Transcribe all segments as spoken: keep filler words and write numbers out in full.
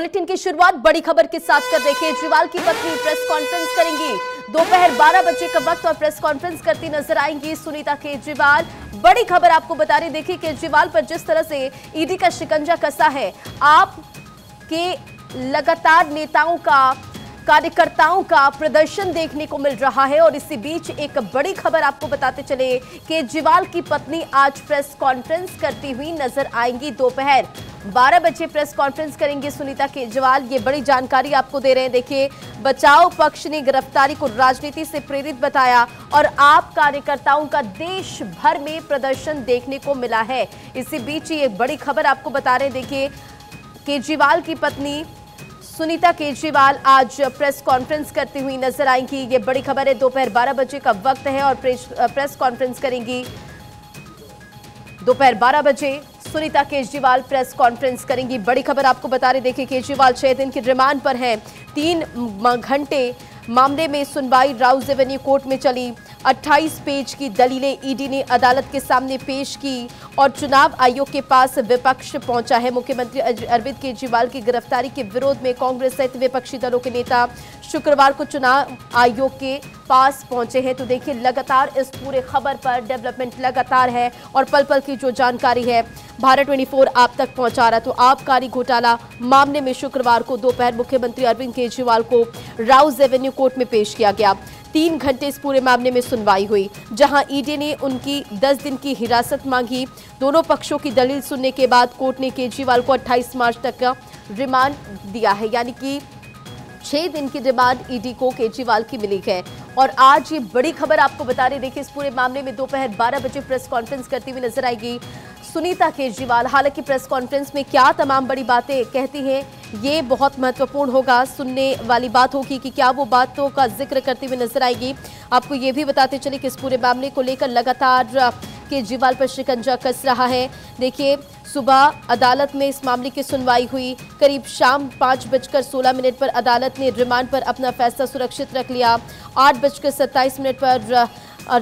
Bulletin की शुरुआत बड़ी खबर के साथ कर रहे केजरीवाल की पत्नी प्रेस कॉन्फ्रेंस करेंगी। दोपहर बारह बजे का वक्त और प्रेस कॉन्फ्रेंस करती नजर आएंगी सुनीता केजरीवाल। बड़ी खबर आपको बता रही, देखिए केजरीवाल पर जिस तरह से ईडी का शिकंजा कसा है। आप के लगातार नेताओं का, कार्यकर्ताओं का प्रदर्शन देखने को मिल रहा है और इसी बीच एक बड़ी खबर आपको बताते चले, केजरीवाल की पत्नी आज प्रेस कॉन्फ्रेंस करती हुई नजर आएंगी। दोपहर बारह बजे प्रेस कॉन्फ्रेंस करेंगे सुनीता केजरीवाल, ये बड़ी जानकारी आपको दे रहे हैं। देखिए, बचाव पक्ष ने गिरफ्तारी को राजनीति से प्रेरित बताया और आप कार्यकर्ताओं का देश भर में प्रदर्शन देखने को मिला है। इसी बीच ये बड़ी खबर आपको बता रहे हैं, देखिए केजरीवाल की पत्नी सुनीता केजरीवाल आज प्रेस कॉन्फ्रेंस करती हुई नजर आएंगी। ये बड़ी खबर है, दोपहर बारह बजे का वक्त है और प्रेस कॉन्फ्रेंस करेंगी। दोपहर बारह बजे सुनीता केजरीवाल प्रेस कॉन्फ्रेंस करेंगी। बड़ी खबर आपको बता रहे, देखिए केजरीवाल छह दिन की रिमांड पर हैं। तीन घंटे मामले में सुनवाई राउस एवेन्यू कोर्ट में चली। अट्ठाईस पेज की दलीलें ईडी ने अदालत के सामने पेश की और चुनाव आयोग के पास विपक्ष पहुंचा है। मुख्यमंत्री अरविंद केजरीवाल की गिरफ्तारी के विरोध में कांग्रेस सहित विपक्षी दलों के नेता शुक्रवार को चुनाव आयोग के पास पहुंचे हैं। तो देखिए, लगातार इस पूरे खबर पर डेवलपमेंट लगातार है और पल पल की जो जानकारी है भारत ट्वेंटी फोर आप तक पहुंचा रहा। तो आबकारी घोटाला मामले में शुक्रवार को दोपहर मुख्यमंत्री अरविंद केजरीवाल को राउस एवेन्यू कोर्ट में पेश किया गया। तीन घंटे इस पूरे मामले में सुनवाई हुई, जहां ईडी ने उनकी दस दिन की हिरासत मांगी। दोनों पक्षों की दलील सुनने के बाद कोर्ट ने केजरीवाल को अट्ठाईस मार्च तक का रिमांड दिया है, यानी कि छह दिन की रिमांड ईडी को केजरीवाल की मिली है। और आज ये बड़ी खबर आपको बता रहे, देखिए इस पूरे मामले में दोपहर बारह बजे प्रेस कॉन्फ्रेंस करती हुई नजर आएगी सुनीता केजरीवाल। हालांकि प्रेस कॉन्फ्रेंस में क्या तमाम बड़ी बातें कहती हैं, ये बहुत महत्वपूर्ण होगा, सुनने वाली बात होगी कि क्या वो बातों का जिक्र करते हुए नजर आएगी। आपको ये भी बताते चले कि इस पूरे मामले को लेकर लगातार केजरीवाल पर शिकंजा कस रहा है। देखिए, सुबह अदालत में इस मामले की सुनवाई हुई। करीब शाम पाँच बजकर सोलह मिनट पर अदालत ने रिमांड पर अपना फैसला सुरक्षित रख लिया। आठ बजकर सत्ताईस मिनट पर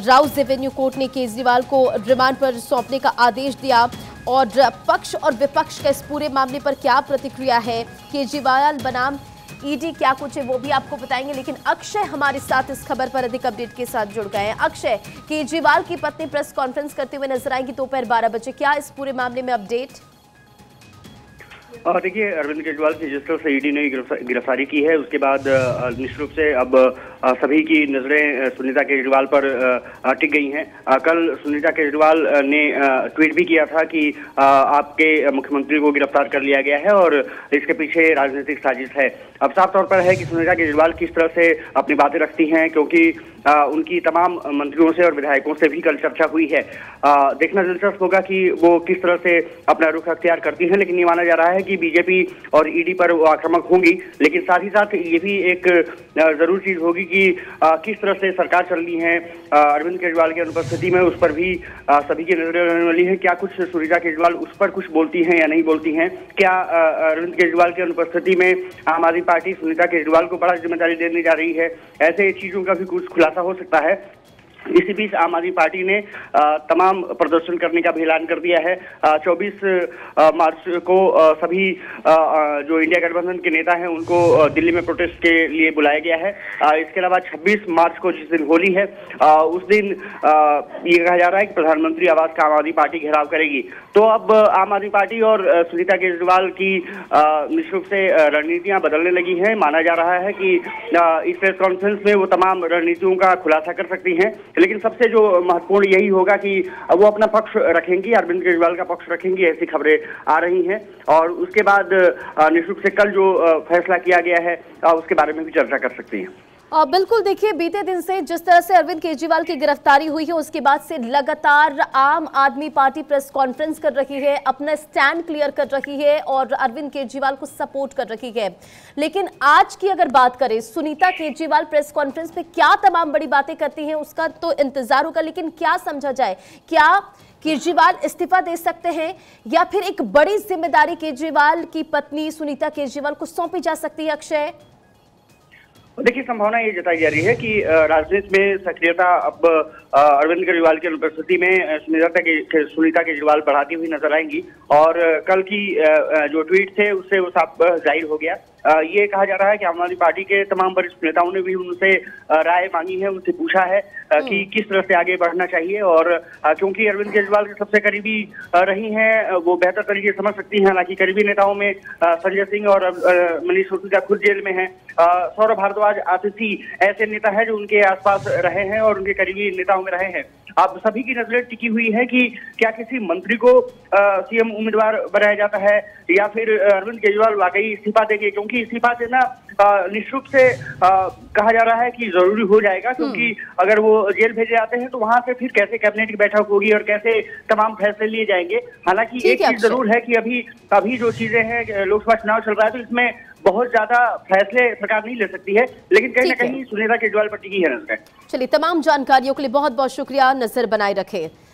राउस एवेन्यू कोर्ट ने केजरीवाल को रिमांड पर सौंपने का आदेश दिया। और पक्ष और विपक्ष का इस पूरे मामले पर क्या प्रतिक्रिया है, केजरीवाल बनाम ईडी क्या कुछ है, वो भी आपको बताएंगे। लेकिन अक्षय हमारे साथ इस खबर पर अधिक अपडेट के साथ जुड़ गए हैं। अक्षय, केजरीवाल की पत्नी प्रेस कॉन्फ्रेंस करते हुए नजर आएंगी दोपहर बारह बजे, क्या इस पूरे मामले में अपडेट? देखिए, अरविंद केजरीवाल की जिस तरह से ईडी ने गिरफ्तारी की है, उसके बाद निश्चित रूप से अब सभी की नजरें सुनीता केजरीवाल पर टिक गई हैं। कल सुनीता केजरीवाल ने ट्वीट भी किया था कि आपके मुख्यमंत्री को गिरफ्तार कर लिया गया है और इसके पीछे राजनीतिक साजिश है। अब साफ तौर पर है कि सुनीता केजरीवाल किस तरह से अपनी बातें रखती हैं, क्योंकि उनकी तमाम मंत्रियों से और विधायकों से भी कल चर्चा हुई है। देखना दिलचस्प होगा कि वो किस तरह से अपना रुख अख्तियार करती हैं। लेकिन ये माना जा रहा है कि बीजेपी और ईडी पर वो आक्रामक होंगी, लेकिन साथ ही साथ ये भी एक जरूर चीज होगी कि किस तरह से सरकार चल रही है अरविंद केजरीवाल की अनुपस्थिति में, उस पर भी सभी की नजरें रहने वाली है। क्या कुछ सुनीता केजरीवाल उस पर कुछ बोलती हैं या नहीं बोलती हैं? क्या अरविंद केजरीवाल की अनुपस्थिति में आम आदमी पार्टी सुनीता केजरीवाल को बड़ा जिम्मेदारी देने जा रही है? ऐसे चीजों का भी कुछ खुलासा हो सकता है। इसी बीच आम आदमी पार्टी ने तमाम प्रदर्शन करने का भी ऐलान कर दिया है। चौबीस मार्च को सभी जो इंडिया गठबंधन के नेता हैं उनको दिल्ली में प्रोटेस्ट के लिए बुलाया गया है। इसके अलावा छब्बीस मार्च को जिस दिन होली है, उस दिन ये कहा जा रहा है कि प्रधानमंत्री आवास का आम आदमी पार्टी घेराव करेगी। तो अब आम आदमी पार्टी और सुनीता केजरीवाल की निश्चित रूप से रणनीतियाँ बदलने लगी हैं। माना जा रहा है कि इस प्रेस कॉन्फ्रेंस में वो तमाम रणनीतियों का खुलासा कर सकती हैं। लेकिन सबसे जो महत्वपूर्ण यही होगा कि वो अपना पक्ष रखेंगी, अरविंद केजरीवाल का पक्ष रखेंगी, ऐसी खबरें आ रही हैं। और उसके बाद निश्चित रूप से कल जो फैसला किया गया है उसके बारे में भी चर्चा कर सकती हैं। बिल्कुल, देखिए बीते दिन से जिस तरह से अरविंद केजरीवाल की गिरफ्तारी हुई है, उसके बाद से लगातार आम आदमी पार्टी प्रेस कॉन्फ्रेंस कर रही है, अपना स्टैंड क्लियर कर रही है और अरविंद केजरीवाल को सपोर्ट कर रही है। लेकिन आज की अगर बात करें, सुनीता केजरीवाल प्रेस कॉन्फ्रेंस में क्या तमाम बड़ी बातें करती हैं, उसका तो इंतजार होगा। लेकिन क्या समझा जाए, क्या केजरीवाल इस्तीफा दे सकते हैं या फिर एक बड़ी जिम्मेदारी केजरीवाल की पत्नी सुनीता केजरीवाल को सौंपी जा सकती है? अक्षय, देखिए, संभावना ये जताई जा रही है कि राजनीति में सक्रियता अब अरविंद केजरीवाल की अनुपस्थिति में सुनीता के सुनीता केजरीवाल बढ़ाती हुई नजर आएंगी। और कल की जो ट्वीट थे उससे वो साफ जाहिर हो गया। ये कहा जा रहा है कि आम आदमी पार्टी के तमाम वरिष्ठ नेताओं ने भी उनसे राय मांगी है, उनसे पूछा है कि किस तरह से आगे बढ़ना चाहिए। और क्योंकि अरविंद केजरीवाल के सबसे करीबी रही हैं, वो बेहतर तरीके समझ सकती हैं। हालांकि करीबी नेताओं में संजय सिंह और मनीष सिसोदिया खुद जेल में हैं, सौरभ भारद्वाज आतिथी ऐसे नेता हैं जो उनके आसपास रहे हैं और उनके करीबी नेताओं में रहे हैं। आप सभी की नजरें टिकी हुई है कि क्या किसी मंत्री को सीएम उम्मीदवार बनाया जाता है या फिर अरविंद केजरीवाल वाकई इस्तीफा देंगे, क्योंकि इस्तीफा देना निश्चित से आ, कहा जा रहा है कि जरूरी हो जाएगा। क्योंकि अगर वो जेल भेजे जाते हैं तो वहां से फिर कैसे कैबिनेट की बैठक होगी और कैसे तमाम फैसले लिए जाएंगे। हालांकि एक चीज जरूर है कि अभी अभी जो चीजें हैं, लोकसभा चुनाव चल रहा है तो इसमें बहुत ज्यादा फैसले सरकार नहीं ले सकती है, लेकिन कहीं ना कहीं सुनीता केजरीवाल पर टिकी है नजर। चलिए, तमाम जानकारियों के लिए बहुत बहुत शुक्रिया। नजर बनाए रखें।